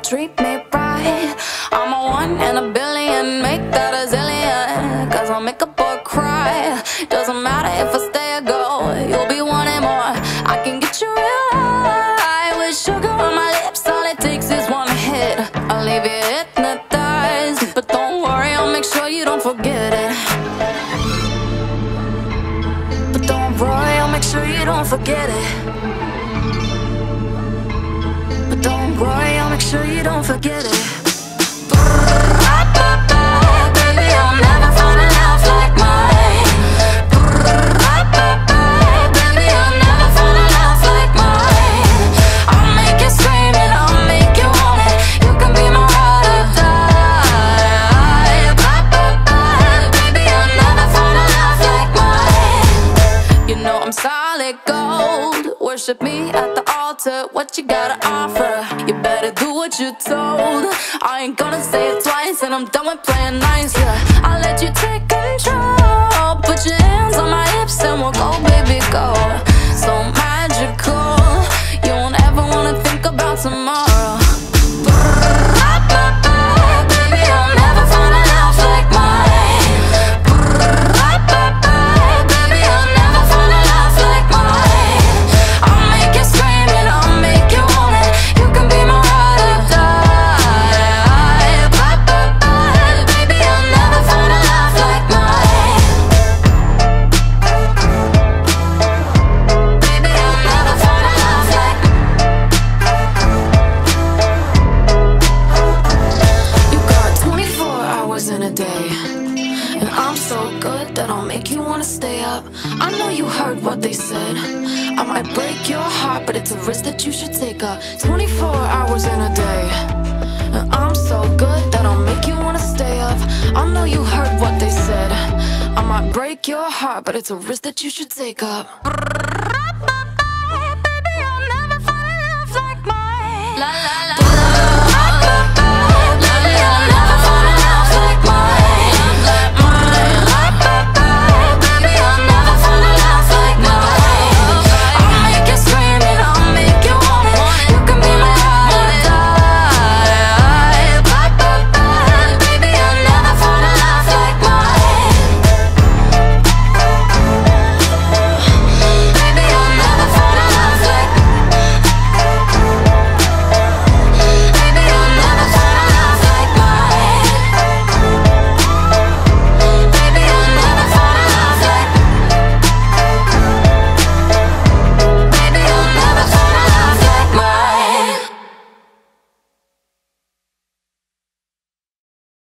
that treat me right. I'm a one in a billion, make that a zillion, 'cause I'll make a boy cry. Doesn't matter if I stay or go, you'll be wanting more. I can get you real high with sugar on my lips. All it takes is one hit, I'll leave you hypnotized. But don't worry, I'll make sure you don't forget it. But don't worry, I'll make sure you don't forget it. Don't worry, I'll make sure you don't forget it. Solid gold, worship me at the altar. What you gotta offer? You better do what you told. I ain't gonna say it twice, and I'm done with playing nice. Yeah, I'll let you take control. Put your hands on my hips, and we'll go, baby, go. So magical, you won't ever wanna think about tomorrow. Baby, I'll never find a love like mine. I know you heard what they said. I might break your heart, but it's a risk that you should take up. 24 hours in a day, and I'm so good that I'll make you wanna stay up. I know you heard what they said. I might break your heart, but it's a risk that you should take up.